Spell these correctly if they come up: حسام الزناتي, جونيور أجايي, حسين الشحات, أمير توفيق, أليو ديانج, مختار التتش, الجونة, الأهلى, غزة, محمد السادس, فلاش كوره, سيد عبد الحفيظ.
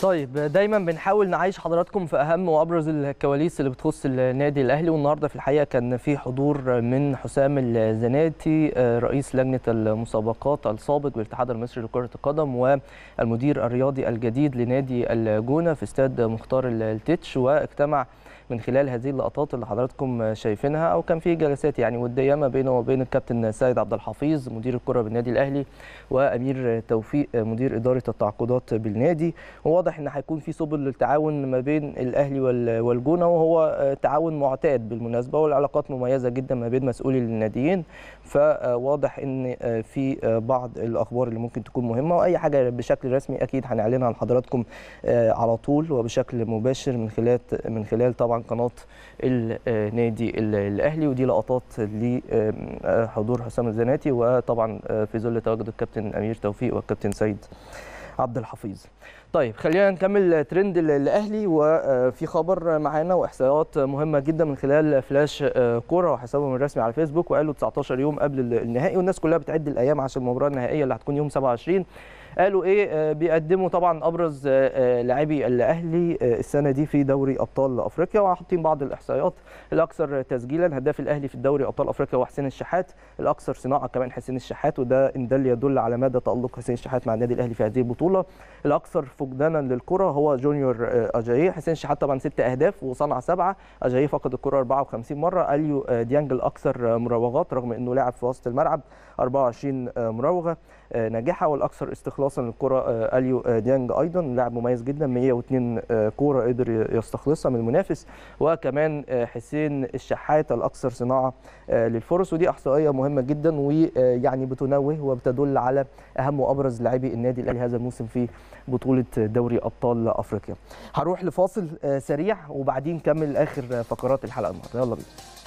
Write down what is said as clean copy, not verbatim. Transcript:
طيب دايما بنحاول نعيش حضراتكم في اهم وابرز الكواليس اللي بتخص النادي الاهلي، والنهارده في الحقيقه كان في حضور من حسام الزناتي رئيس لجنه المسابقات السابق بالاتحاد المصري لكره القدم والمدير الرياضي الجديد لنادي الجونه في استاد مختار التتش، واجتمع من خلال هذه اللقطات اللي حضراتكم شايفينها، او كان في جلسات يعني وديه ما بينه وبين الكابتن سيد عبد الحفيظ مدير الكره بالنادي الاهلي وامير توفيق مدير اداره التعاقدات بالنادي. وواضح ان هيكون في سبل للتعاون ما بين الاهلي والجونه، وهو تعاون معتاد بالمناسبه، والعلاقات مميزه جدا ما بين مسؤولي الناديين، فواضح ان في بعض الاخبار اللي ممكن تكون مهمه، واي حاجه بشكل رسمي اكيد هنعلنها لحضراتكم على طول وبشكل مباشر من خلال طبعا قناة النادي الأهلي. ودي لقطات لحضور حسام الزناتي، وطبعا في ظل تواجد الكابتن أمير توفيق والكابتن سيد عبد الحفيظ. طيب خلينا نكمل ترند الأهلي، وفي خبر معانا وإحصائيات مهمة جدا من خلال فلاش كوره وحسابهم الرسمي على فيسبوك، وقالوا 19 يوم قبل النهائي، والناس كلها بتعد الأيام عشان المباراة النهائية اللي هتكون يوم 27. قالوا ايه؟ بيقدموا طبعا ابرز لاعبي الاهلي السنه دي في دوري ابطال افريقيا، وحاطين بعض الاحصائيات. الاكثر تسجيلا هداف الاهلي في الدوري ابطال افريقيا وحسين الشحات، الاكثر صناعه كمان حسين الشحات، وده ان دل يدل على مدى تالق حسين الشحات مع النادي الاهلي في هذه البطوله. الاكثر فقدانا للكره هو جونيور أجايي، حسين الشحات طبعا 6 اهداف وصنع 7، أجايي فقد الكره 54 مره، أليو ديانج الاكثر مراوغات رغم انه لاعب في وسط الملعب 24 مراوغه ناجحه، والاكثر استخلاصا للكره أليو ديانج ايضا، لاعب مميز جدا 102 كوره قدر يستخلصها من المنافس، وكمان حسين الشحات الاكثر صناعه للفرص. ودي احصائيه مهمه جدا، ويعني بتنوه وبتدل على اهم وابرز لاعبي النادي الاهلي هذا الموسم في بطوله دوري ابطال افريقيا. هروح لفاصل سريع وبعدين نكمل اخر فقرات الحلقه النهارده، يلا بينا.